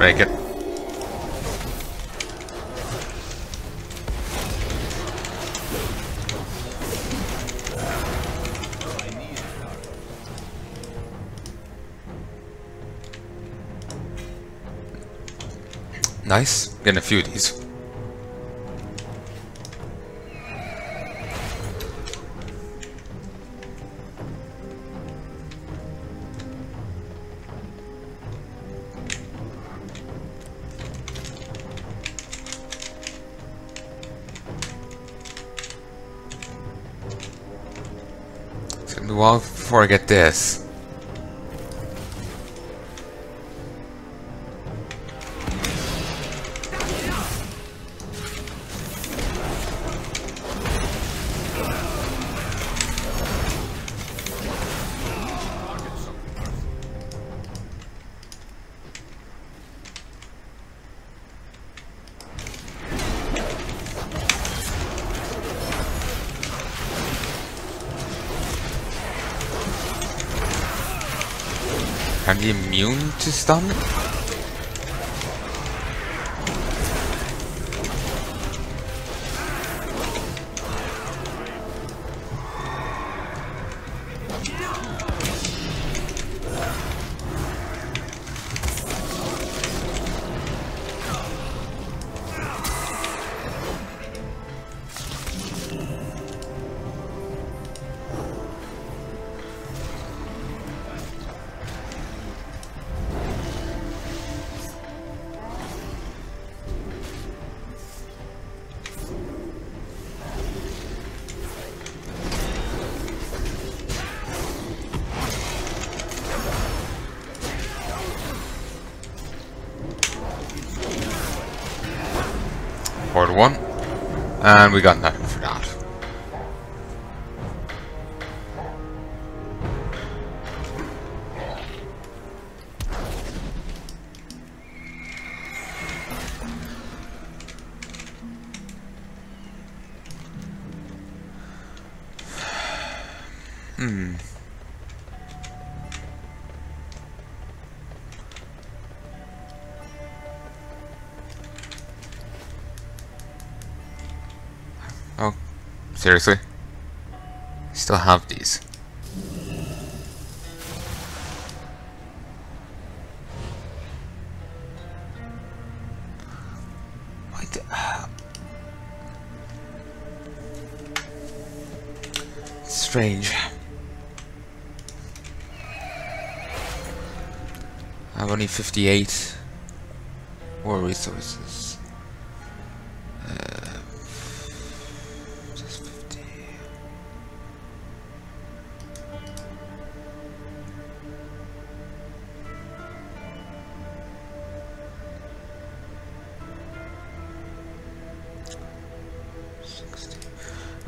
Break it. Nice. Getting a few of these. It's gonna be a while before I get this. Are they immune to stun? Board one, and we got nothing for that. Seriously? I still have these. What the strange. I have only 58 war resources.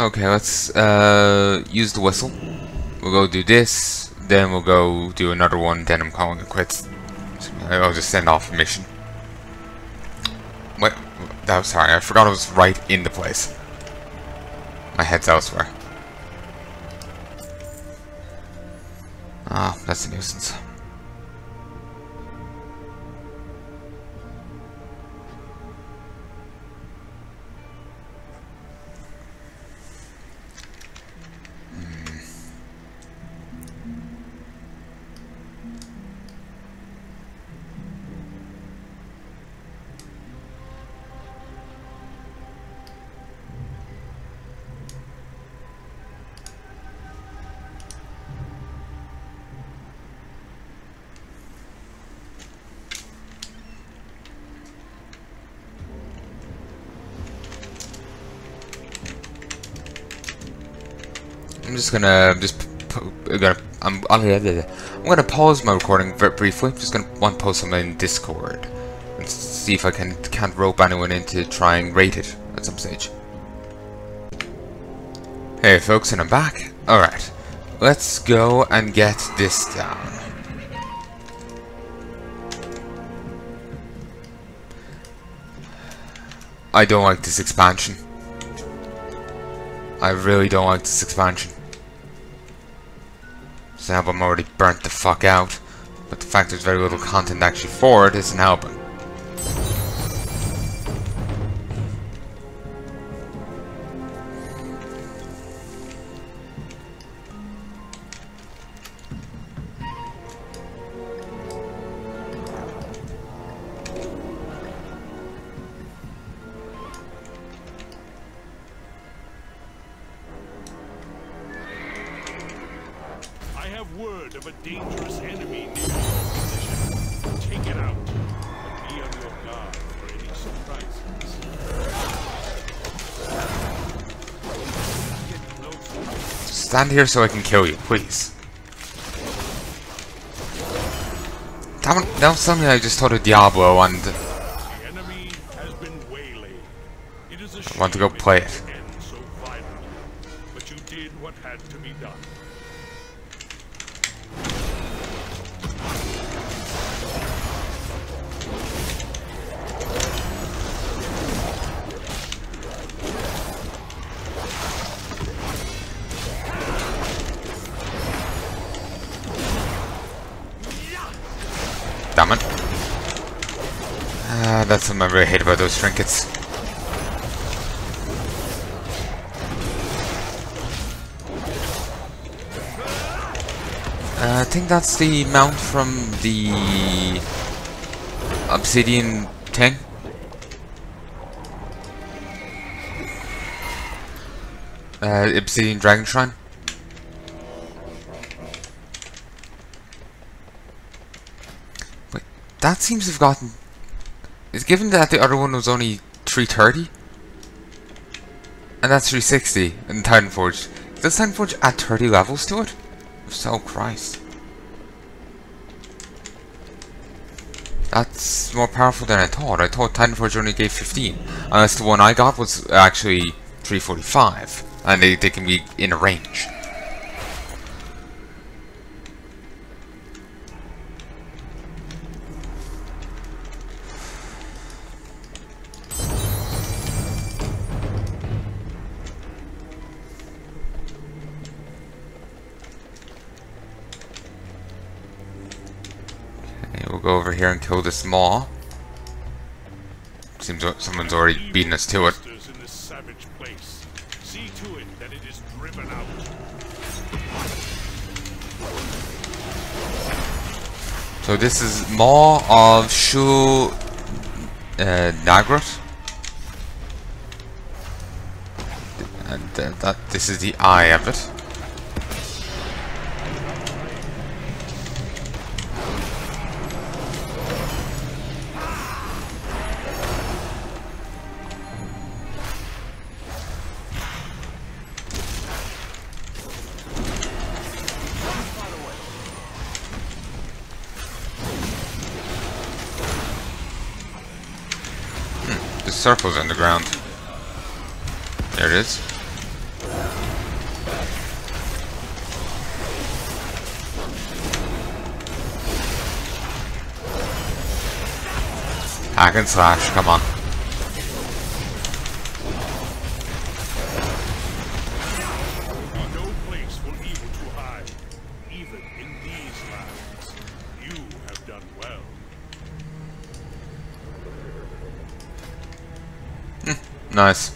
Okay, let's use the whistle. We'll go do this, then we'll go do another one, then I'm calling it quits. I'll just send off a mission. Wait, oh, sorry, I forgot I was right in the place. My head's elsewhere. Ah, oh, that's a nuisance. I'm just gonna I'm gonna pause my recording very briefly. I'm just gonna want to post something in Discord and see if I can't rope anyone into trying rated at some stage. Hey folks, and I'm back. All right, let's go and get this down. I don't like this expansion. I really don't like this expansion. It's an album already burnt the fuck out, but the fact there's very little content actually for it isn't helping. word of a dangerous enemy near your position. Take it out, and be on your guard for any surprises. Stand here so I can kill you, please. Damn it, don't tell me I just told a Diablo and I want to go play it. Damn it. That's something I really hate about those trinkets. I think that's the mount from the Obsidian thing. Obsidian Dragon Shrine. That seems to have gotten... It's given that the other one was only 330, and that's 360 in Titanforge. Does Titanforge add 30 levels to it? If so, Christ. That's more powerful than I thought. I thought Titanforge only gave 15, unless the one I got was actually 345, and they can be in a range. Over here and kill this maw. Seems like someone's already beaten us to it. So this is Maw of Shu'nagrus, and this is the eye of it. Circles on the ground. There it is. Hack and slash, come on. Nice.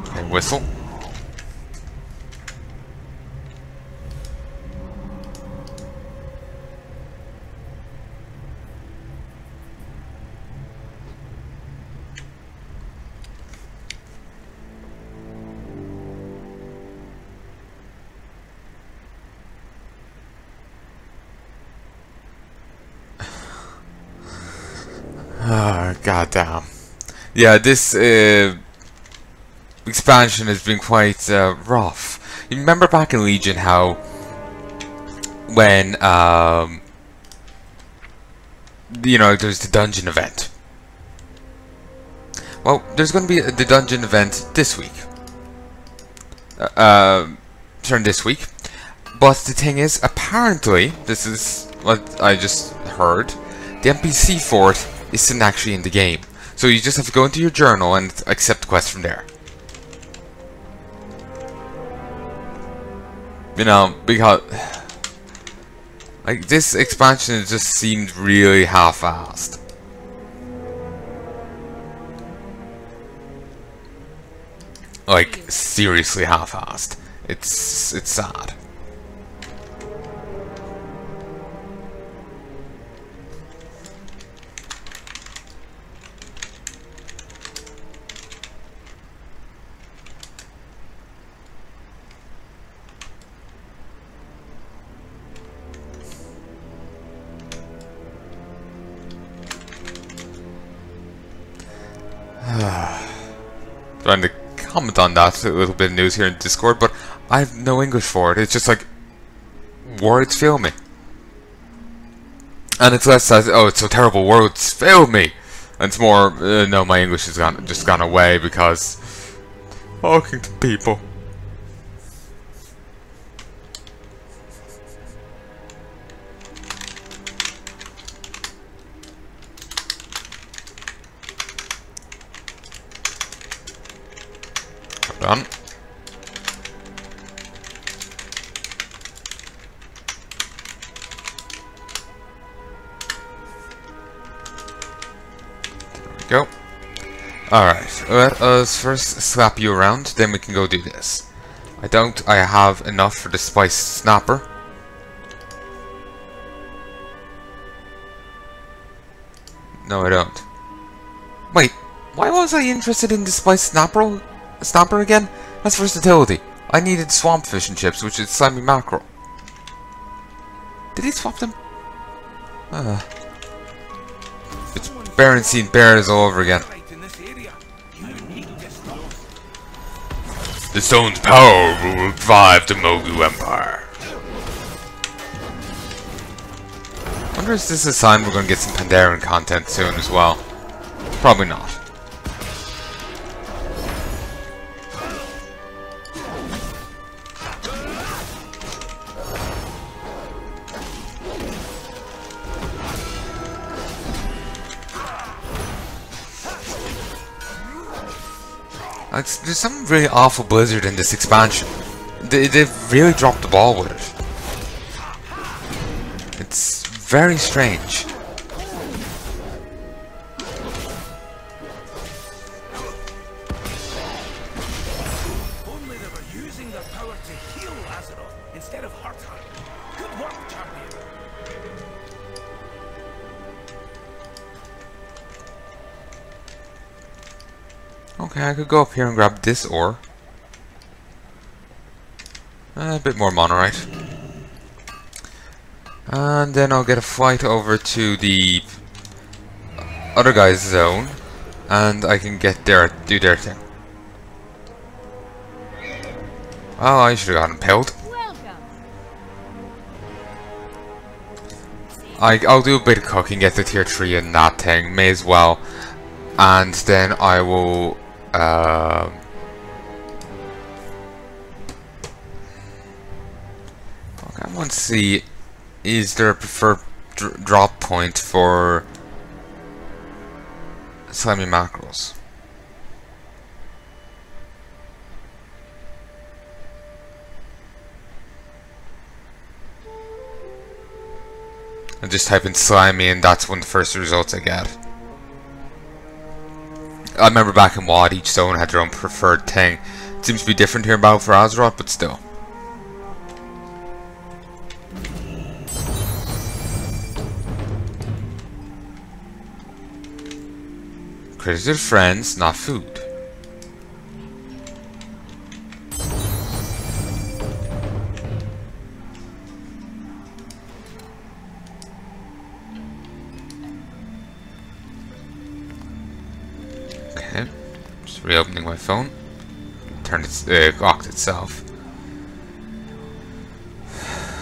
Okay, whistle. God damn. Yeah, this expansion has been quite rough. You remember back in Legion how when you know, there's the dungeon event. Well, there's going to be the dungeon event this week. Turn this week. But the thing is, apparently, this is what I just heard, the NPC for it isn't actually in the game, so you just have to go into your journal and accept quests from there. You know, because like this expansion just seemed really half-assed. Like seriously half-assed. It's sad. trying to comment on that, a little bit of news here in Discord, but I have no English for it. It's just like, words fail me. And it's less as, oh, it's so terrible, words fail me. And it's more, no, my English has just gone away because talking to people. Done. There we go. Alright, let us first slap you around, then we can go do this. I have enough for the spice snapper. No, I don't. Wait, why was I interested in the spice snapper? Snapper again? That's versatility. I needed swamp fish and chips, which is slimy mackerel. Did he swap them? It's Berenstain Bears all over again. The stone's power will revive the Mogu Empire. I wonder if this is a sign we're going to get some Pandaren content soon as well. Probably not. There's some really awful Blizzard in this expansion. They've really dropped the ball with it. It's very strange. Only they were using their power to heal Azeroth instead of hurt her. Good work, champion. Okay, I could go up here and grab this ore. A bit more monorite. And then I'll get a flight over to the other guy's zone. And I can get there, do their thing. Oh, I should have gotten pilled. I'll do a bit of cooking, get the tier 3 and that thing. May as well. And then I will... okay, I want to see, is there a preferred drop point for slimy mackerels? I just type in slimy and that's one of the first results I get. I remember back in WAD, each zone had their own preferred thing. It seems to be different here in Battle for Azeroth, but still. Critters are friends, not food. Reopening my phone. Turned it locked itself.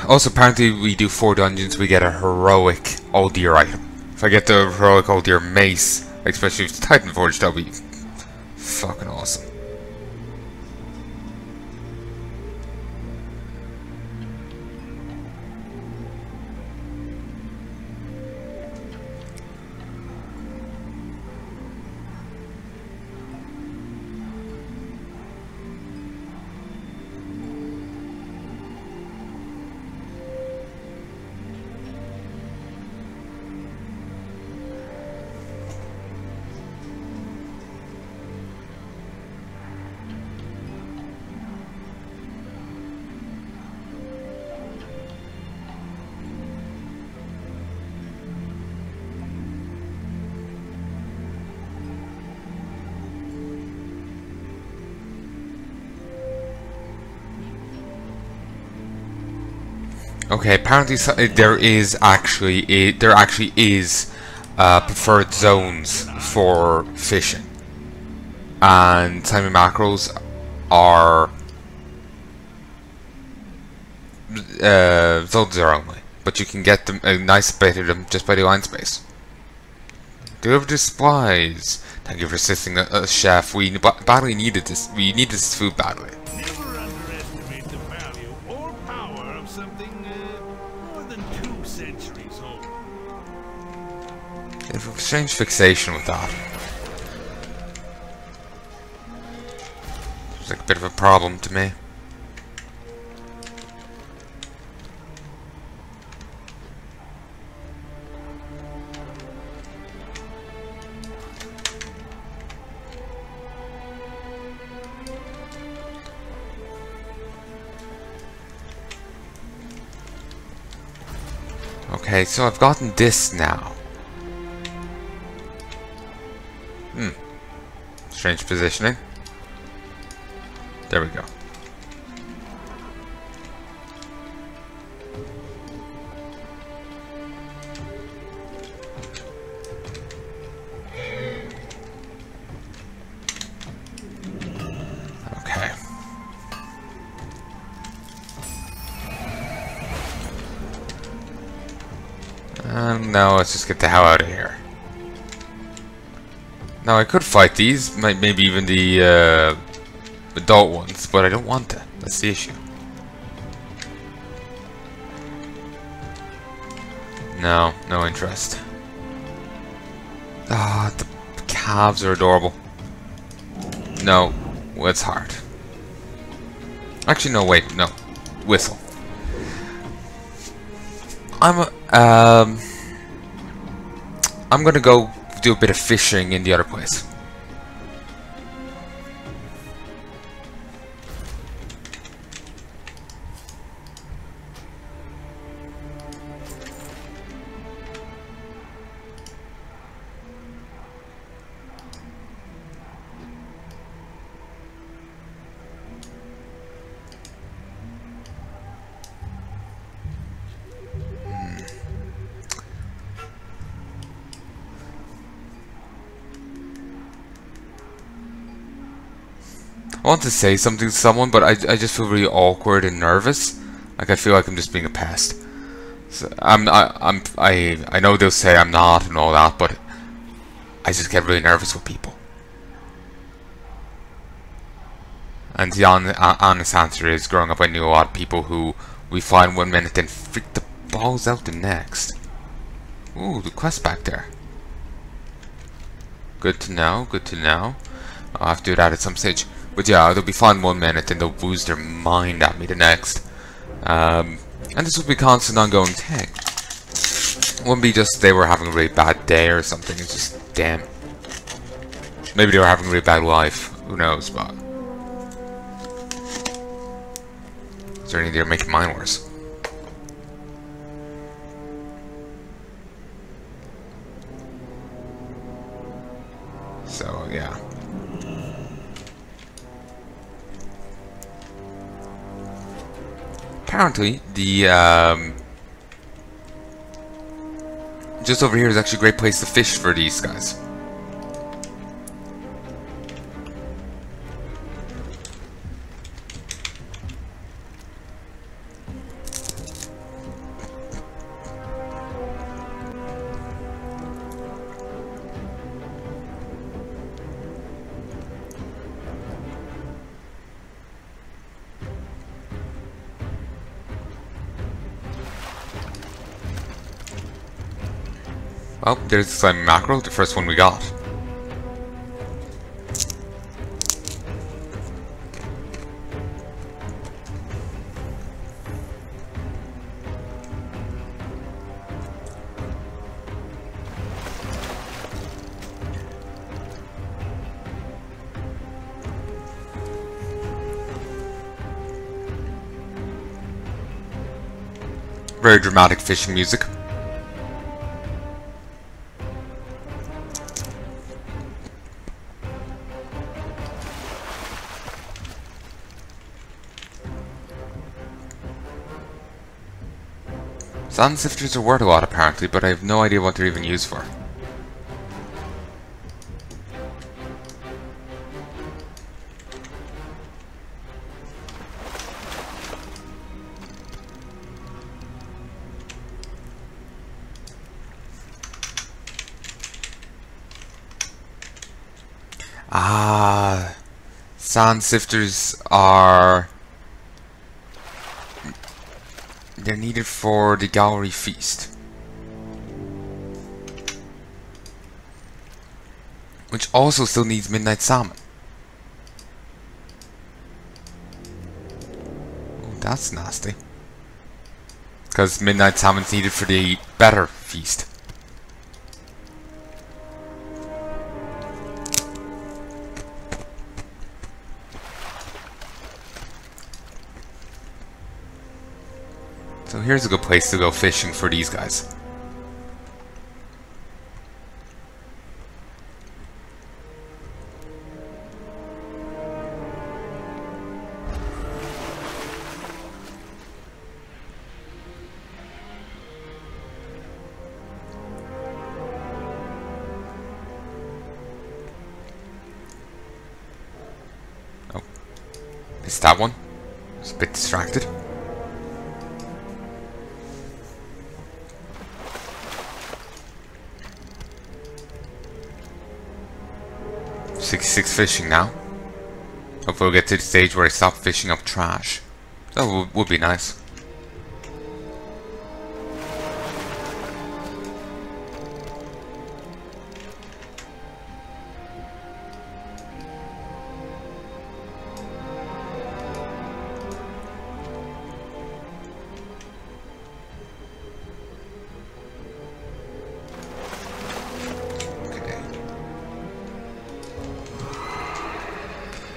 Also, apparently, we do 4 dungeons, we get a heroic old deer item. If I get the heroic old deer mace, especially with Titanforge, that'll be fucking awesome. Okay, apparently there actually is preferred zones for fishing. and timing macros are Zuldazar only, but you can get them a nice bit of them just by the line space. Deliver the supplies. Thank you for assisting us, Chef. We badly needed this. We need this food badly. Never underestimate the value or power of something more than 2 centuries old. There's a strange fixation with that. It's like a bit of a problem to me. Okay, so I've gotten this now. Hmm. Strange positioning. There we go. No, let's just get the hell out of here. Now I could fight these, maybe even the adult ones, but I don't want that. That's the issue. No, no interest. Ah, the calves are adorable. No, it's hard. Actually, no, wait, no. Whistle. I'm gonna go do a bit of fishing in the other place. I want to say something to someone, but I just feel really awkward and nervous. Like I feel like I'm just being a pest. So I know they'll say I'm not and all that, but I just get really nervous with people. And the honest answer is, growing up, I knew a lot of people who we find 1 minute then freak the balls out the next. Ooh, the quest back there. Good to know. Good to know. I'll have to do that at some stage. But yeah, they'll be fine 1 minute and they'll lose their mind at me the next. And this will be constant ongoing tech. It wouldn't be just they were having a really bad day or something, it's just, damn. Maybe they were having a really bad life, who knows, but... Is there anything they're making mine worse? So, yeah. Apparently, the just over here is actually a great place to fish for these guys. Oh, there's the slimy mackerel, the first one we got. Very dramatic fishing music. Sand sifters are worth a lot apparently, but I have no idea what they're even used for. Ah, sand sifters are... they're needed for the Gallery Feast. Which also still needs Midnight Salmon. Oh, that's nasty. Because Midnight Salmon's needed for the better feast. So here's a good place to go fishing for these guys. That one. I was a bit distracted. $66 fishing now. Hopefully we'll get to the stage where I stop fishing up trash. That would be nice.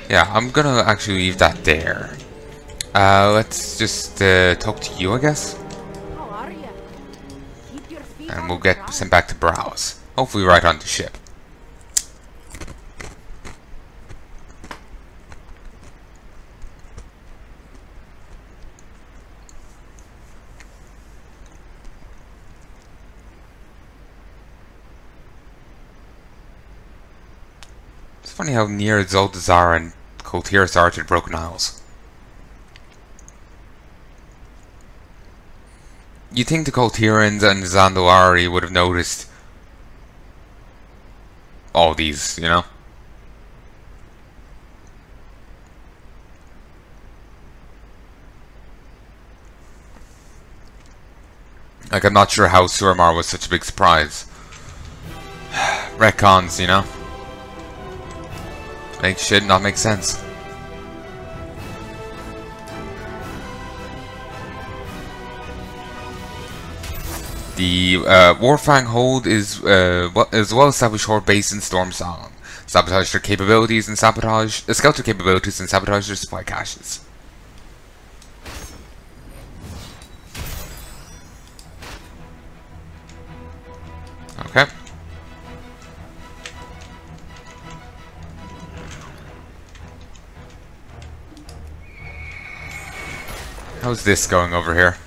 Yeah, I'm gonna actually leave that there. Let's just talk to you, I guess. How are you? Keep your feet and we'll get sent back to browse. Hopefully right on the ship. It's funny how near Zuldazar and Kul Tiras are to Broken Isles. You'd think the Kul Tirans and the Zandalari would have noticed all these, you know? Like, I'm not sure how Suramar was such a big surprise. Retcons, you know? Make shit not make sense. The Warfang Hold is a well-established horde base in Stormsong. Sabotage their capabilities and scout their capabilities and sabotage their supply caches. Okay. How's this going over here?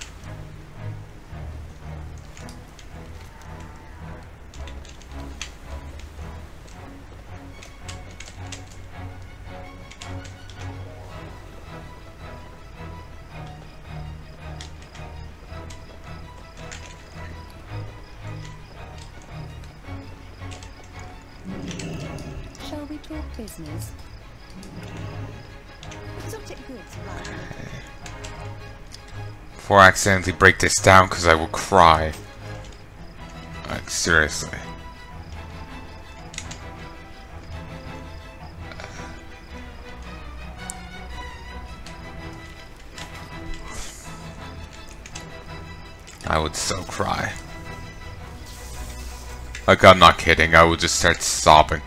Shall we talk business? Exotic goods, right? Before I accidentally break this down, because I will cry. Like, seriously. I would so cry. Like, I'm not kidding, I would just start sobbing.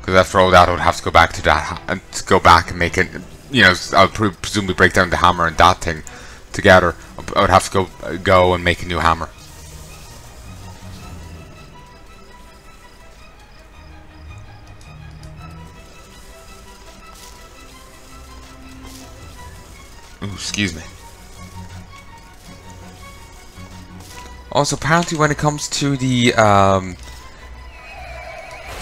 Because after all that, I would have to go back to that, and make it, you know, I would presumably break down the hammer and that thing together. I would have to go and make a new hammer. Ooh, excuse me. Also, apparently when it comes to the,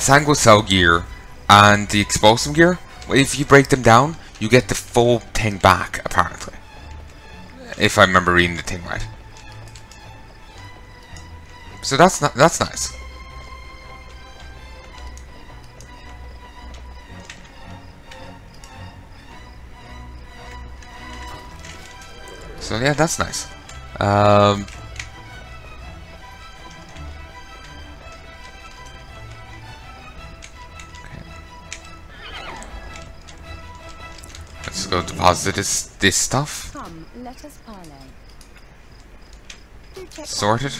Sanguicell gear and the Expulsum gear, if you break them down, you get the full thing back, apparently. If I remember reading the thing right. So that's nice. So yeah, that's nice. Let's go deposit this stuff. Come, let us parlay. Sorted.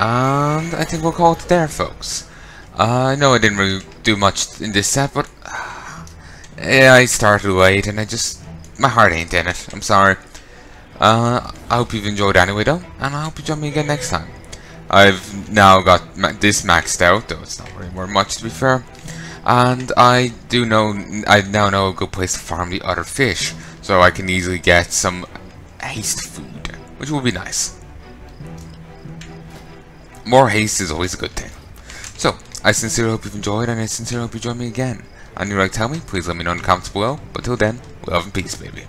And I think we'll call it there, folks. I know I didn't really do much in this set, but I started late and I just, my heart ain't in it. I'm sorry. I hope you've enjoyed anyway though, and I hope you join me again next time. I've now got this maxed out, though it's not really worth much to be fair. And I now know a good place to farm the other fish, so I can easily get some haste food, which will be nice. More haste is always a good thing. So, I sincerely hope you've enjoyed, and I sincerely hope you join me again. And you like to tell me, please let me know in the comments below. But till then, love and peace, baby.